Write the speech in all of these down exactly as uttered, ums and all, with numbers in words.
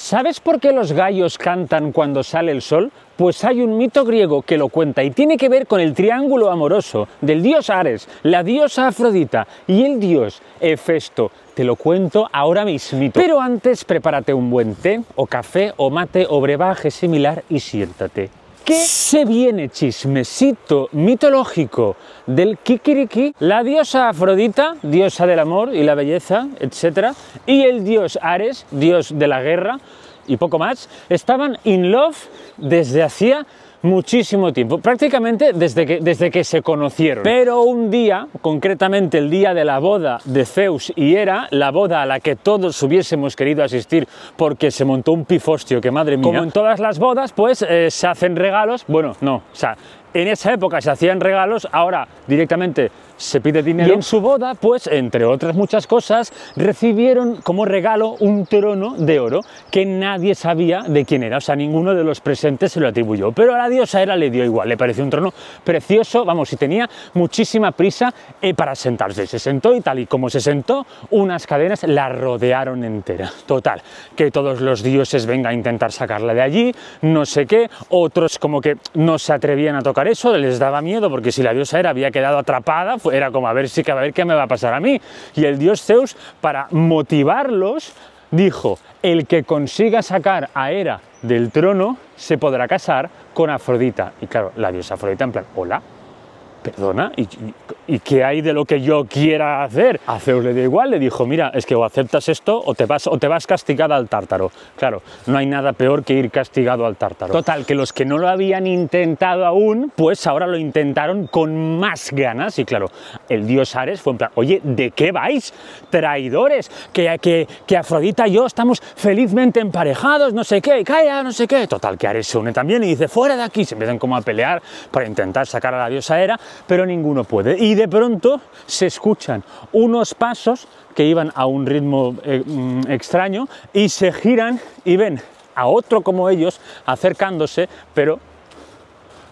¿Sabes por qué los gallos cantan cuando sale el sol? Pues hay un mito griego que lo cuenta y tiene que ver con el triángulo amoroso del dios Ares, la diosa Afrodita y el dios Hefesto. Te lo cuento ahora mismito. Pero antes prepárate un buen té, o café, o mate, o brebaje similar y siéntate. ¿Qué se viene chismecito mitológico del kikiriki? La diosa Afrodita, diosa del amor y la belleza, etcétera, y el dios Ares, dios de la guerra y poco más, estaban in love desde hacía muchísimo tiempo, prácticamente desde que, desde que se conocieron. Pero un día, concretamente el día de la boda de Zeus y Hera, la boda a la que todos hubiésemos querido asistir porque se montó un pifostio que madre mía. Como en todas las bodas, pues eh, se hacen regalos, bueno, no, o sea, en esa época se hacían regalos, ahora directamente se pide dinero. Y en su boda, pues, entre otras muchas cosas, recibieron como regalo un trono de oro que nadie sabía de quién era, o sea, ninguno de los presentes se lo atribuyó, pero a la diosa Hera le dio igual, le pareció un trono precioso, vamos, y tenía muchísima prisa eh, para sentarse. Se sentó y tal y como se sentó, unas cadenas la rodearon entera. Total, que todos los dioses vengan a intentar sacarla de allí, no sé qué, otros como que no se atrevían a tocar eso, les daba miedo porque si la diosa Hera había quedado atrapada, era como a ver si, a ver qué me va a pasar a mí. Y el dios Zeus, para motivarlos, dijo: el que consiga sacar a Hera del trono se podrá casar con Afrodita. Y claro, la diosa Afrodita en plan, hola, perdona, ¿y, y, y qué hay de lo que yo quiera hacer? A Zeus le dio igual, le dijo: mira, es que o aceptas esto o te vas, o te vas castigada al tártaro. Claro, no hay nada peor que ir castigado al tártaro. Total, que los que no lo habían intentado aún, pues ahora lo intentaron con más ganas. Y claro, el dios Ares fue en plan: oye, ¿de qué vais, traidores? Que, que, que Afrodita y yo estamos felizmente emparejados, no sé qué, calla, no sé qué. Total, que Ares se une también y dice: fuera de aquí. Se empiezan como a pelear para intentar sacar a la diosa Hera, pero ninguno puede. Y de pronto se escuchan unos pasos que iban a un ritmo eh, extraño y se giran y ven a otro como ellos acercándose, pero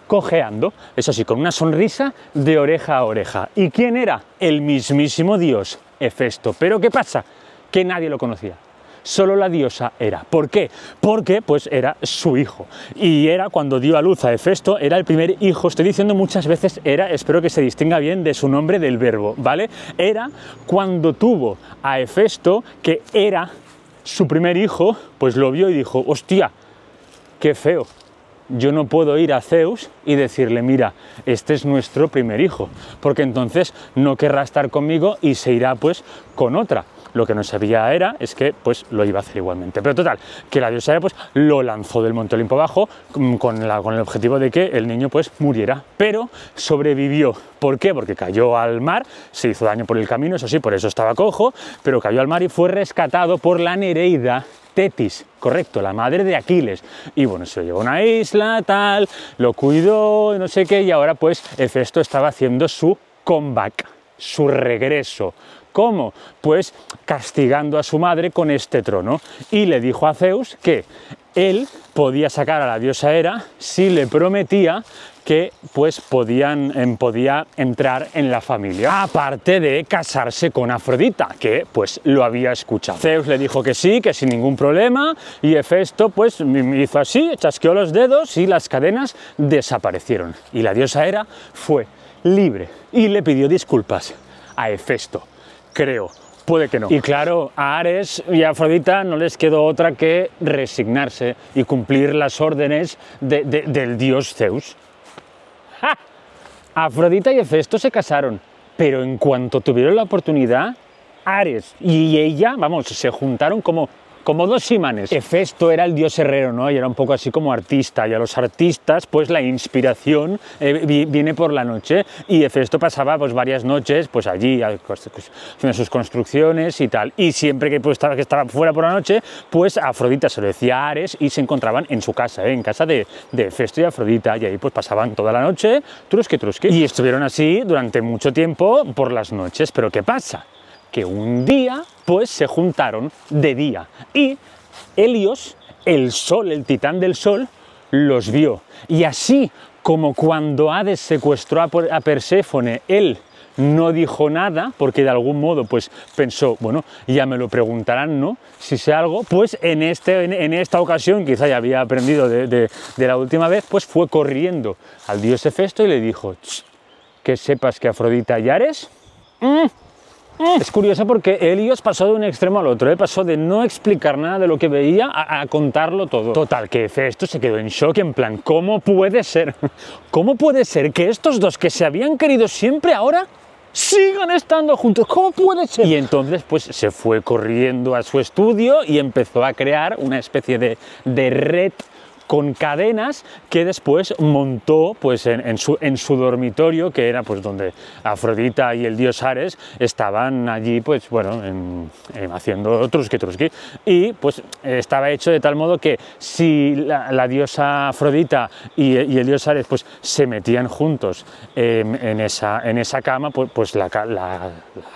cojeando, eso sí, con una sonrisa de oreja a oreja. ¿Y quién era? El mismísimo dios Hefesto. Pero ¿qué pasa? Que nadie lo conocía. Solo la diosa Hera. ¿Por qué? Porque pues era su hijo. Y Hera, cuando dio a luz a Hefesto, era el primer hijo. Estoy diciendo muchas veces Hera, espero que se distinga bien de su nombre del verbo, ¿vale? Hera, cuando tuvo a Hefesto, que era su primer hijo, pues lo vio y dijo: hostia, qué feo. Yo no puedo ir a Zeus y decirle: mira, este es nuestro primer hijo, porque entonces no querrá estar conmigo y se irá pues con otra. Lo que no sabía era es que pues lo iba a hacer igualmente. Pero total, que la diosa Hera pues lo lanzó del monte Olimpo abajo con, la, con el objetivo de que el niño pues muriera. Pero sobrevivió. ¿Por qué? Porque cayó al mar, se hizo daño por el camino, eso sí, por eso estaba cojo, pero cayó al mar y fue rescatado por la Nereida Tetis, correcto, la madre de Aquiles. Y bueno, se lo llevó a una isla, tal, lo cuidó, no sé qué, y ahora pues Hefesto estaba haciendo su comeback, su regreso. ¿Cómo? Pues castigando a su madre con este trono. Y le dijo a Zeus que él podía sacar a la diosa Hera si le prometía que pues podían, eh, podía entrar en la familia, aparte de casarse con Afrodita, que pues lo había escuchado. Zeus le dijo que sí, que sin ningún problema, y Hefesto pues hizo así, chasqueó los dedos y las cadenas desaparecieron. Y la diosa Hera fue libre y le pidió disculpas a Hefesto. Creo, puede que no. Y claro, a Ares y a Afrodita no les quedó otra que resignarse y cumplir las órdenes de, de, del dios Zeus. ¡Ja! Afrodita y Hefesto se casaron, pero en cuanto tuvieron la oportunidad, Ares y ella, vamos, se juntaron como... como dos imanes. Hefesto era el dios herrero, ¿no? Y era un poco así como artista, y a los artistas pues la inspiración eh, viene por la noche, y Hefesto pasaba pues varias noches pues allí haciendo sus construcciones y tal, y siempre que, pues, estaba, que estaba fuera por la noche, pues Afrodita se lo decía a Ares y se encontraban en su casa, ¿eh? En casa de, de Hefesto y Afrodita, y ahí pues pasaban toda la noche, trusque trusque, y estuvieron así durante mucho tiempo por las noches. Pero ¿qué pasa? Que un día pues se juntaron de día y Helios, el sol, el titán del sol, los vio. Y así como cuando Hades secuestró a Perséfone, él no dijo nada, porque de algún modo pues pensó, bueno, ya me lo preguntarán, ¿no? Si sé algo, pues en, este, en, en esta ocasión, quizá ya había aprendido de, de, de la última vez, pues fue corriendo al dios Hefesto y le dijo, que sepas que Afrodita y Ares... Mm. Es curioso porque Helios pasó de un extremo al otro, ¿eh? Pasó de no explicar nada de lo que veía a, a contarlo todo. Total, que Hefesto se quedó en shock, en plan, ¿cómo puede ser? ¿Cómo puede ser que estos dos que se habían querido siempre ahora sigan estando juntos? ¿Cómo puede ser? Y entonces pues se fue corriendo a su estudio y empezó a crear una especie de, de red con cadenas que después montó pues, en, en, su, en su dormitorio, que era pues, donde Afrodita y el dios Ares estaban allí pues, bueno, en, en haciendo trusqui trusqui. Y pues, estaba hecho de tal modo que si la, la diosa Afrodita y, y el dios Ares pues, se metían juntos eh, en, esa, en esa cama, pues, pues la, la, la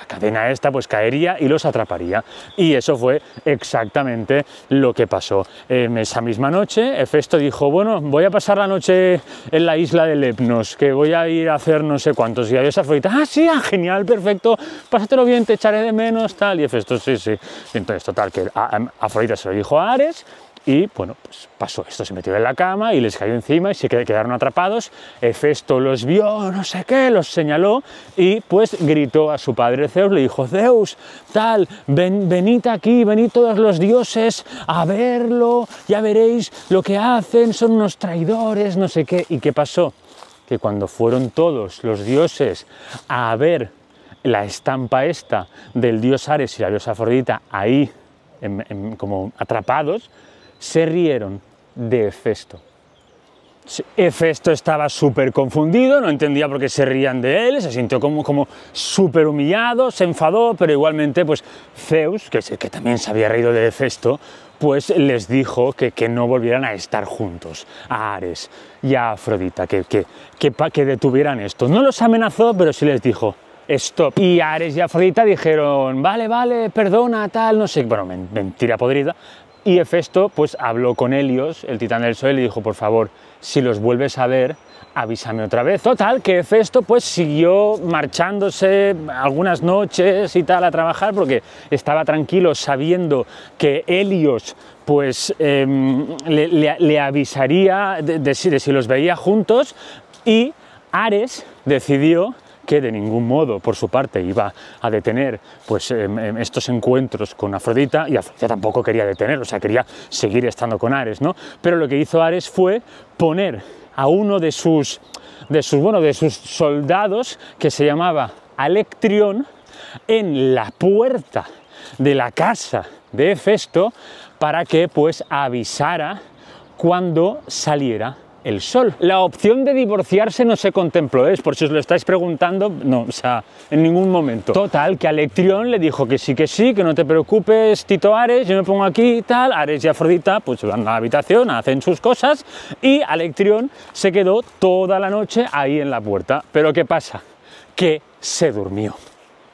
cadena esta pues, caería y los atraparía. Y eso fue exactamente lo que pasó. En esa misma noche, Hefesto Esto dijo, bueno, voy a pasar la noche en la isla de Lepnos, que voy a ir a hacer no sé cuántos, y a esa Afrodita, ah, sí, ah, genial, perfecto, pásatelo bien, te echaré de menos, tal, y Hefesto, sí, sí. Entonces, total, que Afrodita se lo dijo a Ares, y, bueno, pues pasó esto, se metió en la cama y les cayó encima y se quedaron atrapados. Hefesto los vio, no sé qué, los señaló y, pues, gritó a su padre Zeus, le dijo, Zeus, tal, ven, venid aquí, venid todos los dioses a verlo, ya veréis lo que hacen, son unos traidores, no sé qué. ¿Y qué pasó? Que cuando fueron todos los dioses a ver la estampa esta del dios Ares y la diosa Afrodita ahí, en, en, como atrapados, se rieron de Hefesto. Hefesto estaba súper confundido, no entendía por qué se rían de él, se sintió como, como súper humillado, se enfadó, pero igualmente pues Zeus, que, que también se había reído de Hefesto, pues les dijo que, que no volvieran a estar juntos, a Ares y a Afrodita, que, que, que, que detuvieran esto. No los amenazó, pero sí les dijo, stop. Y Ares y Afrodita dijeron, vale, vale, perdona, tal, no sé, bueno, mentira podrida. Y Hefesto pues habló con Helios, el titán del sol, y le dijo, por favor, si los vuelves a ver, avísame otra vez. Total, que Hefesto pues siguió marchándose algunas noches y tal a trabajar porque estaba tranquilo sabiendo que Helios pues eh, le, le, le avisaría de, de, si, de si los veía juntos, y Ares decidió que de ningún modo, por su parte, iba a detener pues, eh, estos encuentros con Afrodita, y Afrodita tampoco quería detener, o sea, quería seguir estando con Ares, ¿no? Pero lo que hizo Ares fue poner a uno de sus, de sus, bueno, de sus soldados, que se llamaba Alectrión, en la puerta de la casa de Hefesto para que pues avisara cuando saliera el sol. La opción de divorciarse no se contempló, es ¿eh? Por si os lo estáis preguntando, no, o sea, en ningún momento. Total, que Alectrión le dijo que sí, que sí, que no te preocupes, Tito Ares, yo me pongo aquí y tal. Ares y Afrodita pues van a la habitación, hacen sus cosas, y Alectrión se quedó toda la noche ahí en la puerta. Pero ¿qué pasa? Que se durmió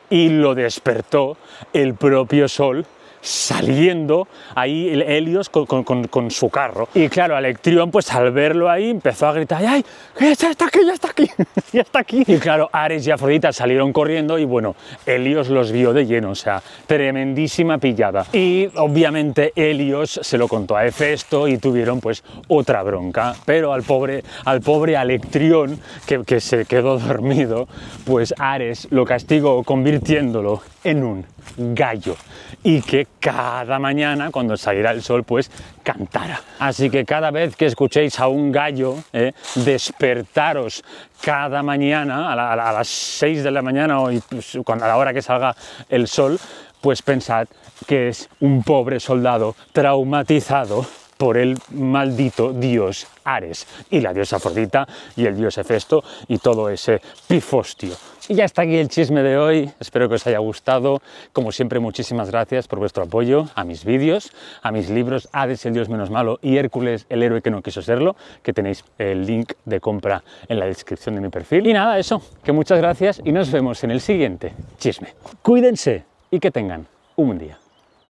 y lo despertó el propio sol, saliendo ahí Helios con, con, con su carro. Y claro, Alectrión pues al verlo ahí empezó a gritar, ¡ay, ya está aquí, ya está aquí, ya está aquí! Y claro, Ares y Afrodita salieron corriendo y bueno, Helios los vio de lleno, o sea, tremendísima pillada. Y obviamente Helios se lo contó a Hefesto y tuvieron pues otra bronca, pero al pobre, al pobre Alectrión, que, que se quedó dormido, pues Ares lo castigó convirtiéndolo en un gallo, y que cada mañana cuando saliera el sol pues cantara. Así que cada vez que escuchéis a un gallo, eh, despertaros cada mañana a, la, a las seis de la mañana, o pues, cuando, a la hora que salga el sol, pues pensad que es un pobre soldado traumatizado por el maldito dios Ares y la diosa Afrodita y el dios Hefesto y todo ese pifostio. Y ya está aquí el chisme de hoy, espero que os haya gustado. Como siempre, muchísimas gracias por vuestro apoyo a mis vídeos, a mis libros Hades, el dios menos malo, y Hércules, el héroe que no quiso serlo, que tenéis el link de compra en la descripción de mi perfil. Y nada, eso, que muchas gracias y nos vemos en el siguiente chisme. Cuídense y que tengan un buen día.